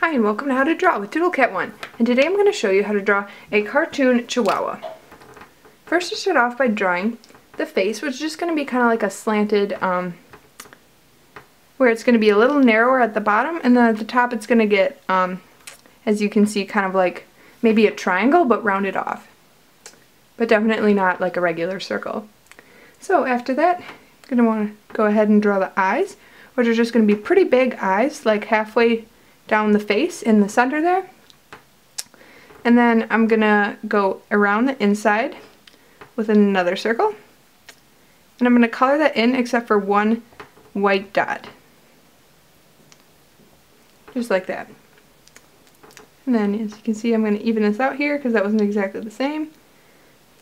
Hi and welcome to How to Draw with Doodlecat1, and today I'm going to show you how to draw a cartoon chihuahua. First I start off by drawing the face, which is just going to be kind of like a slanted, where it's going to be a little narrower at the bottom, and then at the top it's going to get, as you can see, kind of like maybe a triangle but rounded off. But definitely not like a regular circle. So after that, you're going to want to go ahead and draw the eyes, which are just going to be pretty big eyes, like halfway down the face in the center there. And then I'm gonna go around the inside with another circle, and I'm gonna color that in except for one white dot, just like that. And then as you can see, I'm gonna even this out here because that wasn't exactly the same,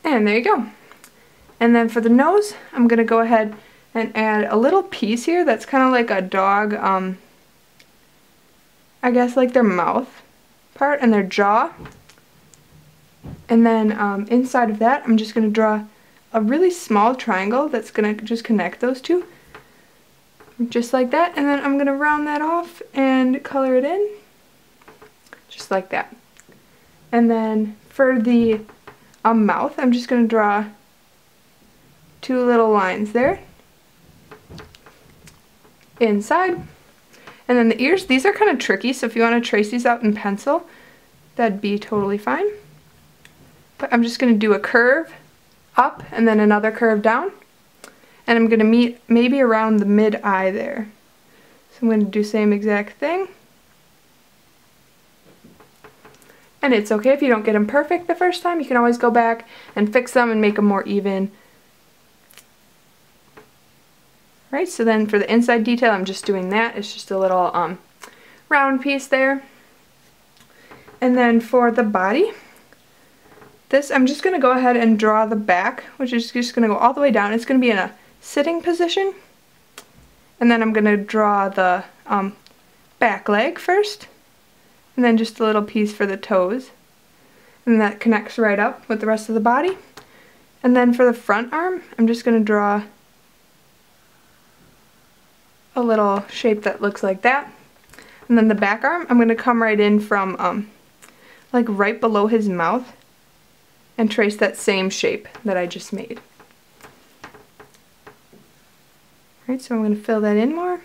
and there you go. And then for the nose, I'm gonna go ahead and add a little piece here that's kind of like a dog, I guess like their mouth part and their jaw. And then inside of that, I'm just going to draw a really small triangle that's going to just connect those two, just like that. And then I'm going to round that off and color it in, just like that. And then for the mouth, I'm just going to draw two little lines there inside. And then the ears, these are kind of tricky, so if you want to trace these out in pencil, that'd be totally fine. But I'm just going to do a curve up and then another curve down. And I'm going to meet maybe around the mid-eye there. So I'm going to do the same exact thing. And it's okay if you don't get them perfect the first time. You can always go back and fix them and make them more even. Right, so then for the inside detail, I'm just doing that. It's just a little round piece there. And then for the body, this I'm just going to go ahead and draw the back, which is just going to go all the way down. It's going to be in a sitting position. And then I'm going to draw the back leg first, and then just a little piece for the toes. And that connects right up with the rest of the body. And then for the front arm, I'm just going to draw a little shape that looks like that. And then the back arm, I'm going to come right in from like right below his mouth and trace that same shape that I just made. Alright, so I'm going to fill that in more,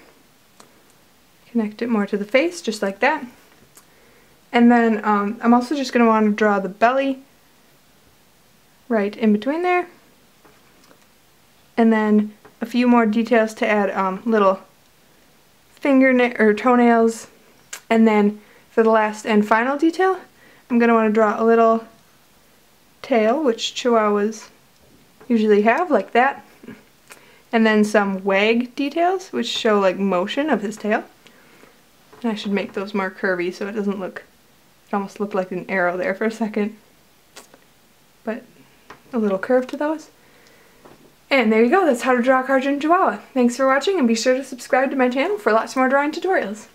connect it more to the face, just like that. And then I'm also just going to want to draw the belly right in between there. And then a few more details to add, little fingernail or toenails. And then for the last and final detail, I'm going to want to draw a little tail, which chihuahuas usually have, like that. And then some wag details, which show like motion of his tail. And I should make those more curvy so it doesn't look, it almost looked like an arrow there for a second. But a little curve to those. And there you go, that's how to draw a cartoon chihuahua. Thanks for watching, and be sure to subscribe to my channel for lots more drawing tutorials.